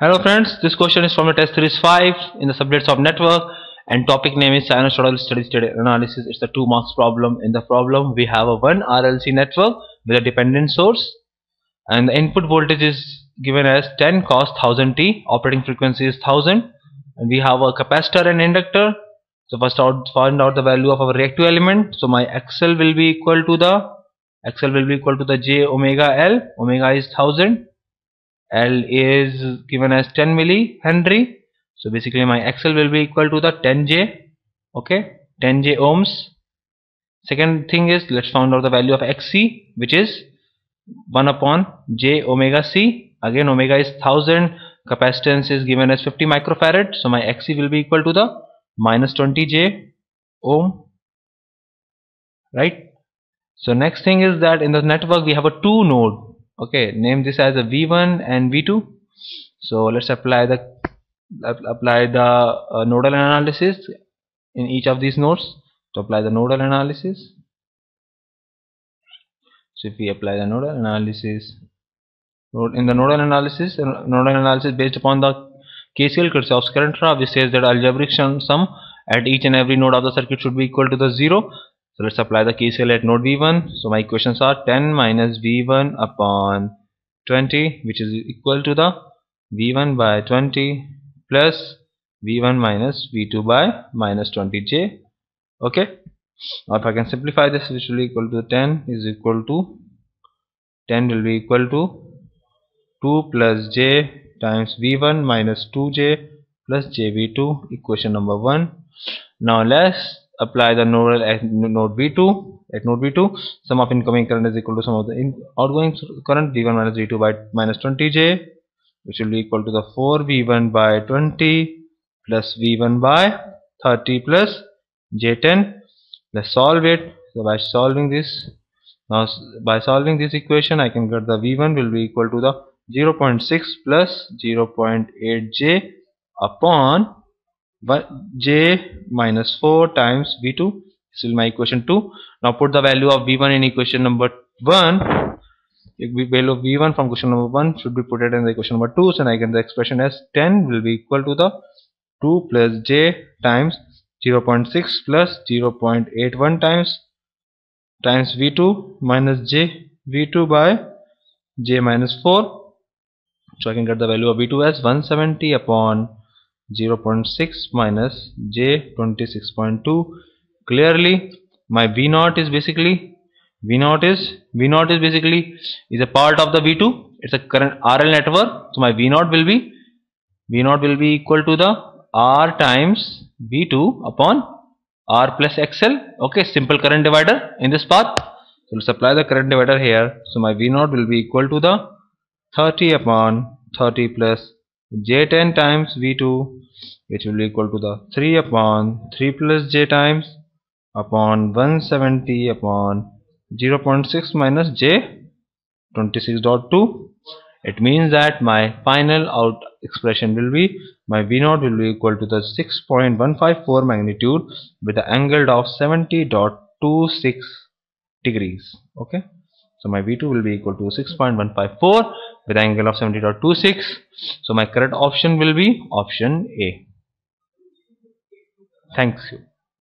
Hello friends, this question is from the test series 5 in the subjects of network and topic name is sinusoidal steady-state analysis. It's the 2 marks problem. In the problem we have a 1 RLC network with a dependent source and the input voltage is given as 10 cos 1000t, operating frequency is 1000 and we have a capacitor and inductor. So first find out the value of our reactive element. So my XL will be equal to the j omega L. Omega is 1000, L is given as 10 millihenry. So basically my XL will be equal to the 10J. Okay, 10J ohms. Second thing is, let's find out the value of XC, which is 1 upon j omega C. Again omega is 1000, capacitance is given as 50 microfarad. So my XC will be equal to the minus 20J ohm. Right. So next thing is that in the network we have a 2 node. Okay, name this as a V1 and V2. So let's apply the nodal analysis in each of these nodes. To apply the nodal analysis, so if we apply the nodal analysis, in the nodal analysis based upon the KCL, Kirchhoff's current law, which says that algebraic sum at each and every node of the circuit should be equal to the 0. So let's apply the KCL at node V1. So my equations are 10 minus V1 upon 20, which is equal to the V1 by 20 plus V1 minus V2 by minus 20J. Okay. Now if I can simplify this, which will be equal to 10 will be equal to 2 plus J times V1 minus 2J plus JV2, equation number 1. Now let's apply the nodal at node V2. At node V2, sum of incoming current is equal to sum of the outgoing current, V1 minus V2 by minus 20J, which will be equal to the 4 V1 by 20 plus V1 by 30 plus J10. Let's solve it. So by solving this, equation, I can get the V1 will be equal to the 0.6 plus 0.8J upon j minus 4 times v2. This is my equation 2. Now put the value of v1 in equation number 1. Value of v1 from question number 1 should be put it in the equation number 2. So I get the expression as 10 will be equal to the 2 plus j times 0.6 plus 0.81 times v2 minus j v2 by j minus 4. So I can get the value of v2 as 170 upon 0.6 minus j 26.2. Clearly my v naught is basically a part of the v2. It's a current RL network, so my v naught will be equal to the r times v2 upon r plus xl. Okay, simple current divider in this path. So let's apply the current divider here. So my v naught will be equal to the 30 upon 30 plus j10 times v2, which will be equal to the 3 upon 3 plus j times upon 170 upon 0.6 minus j 26.2. It means that my final out expression will be, my v0 will be equal to the 6.154 magnitude with the angle of 70.26 degrees. Okay, so my v2 will be equal to 6.154 with angle of 70.26. So my correct option will be option A. Thank you.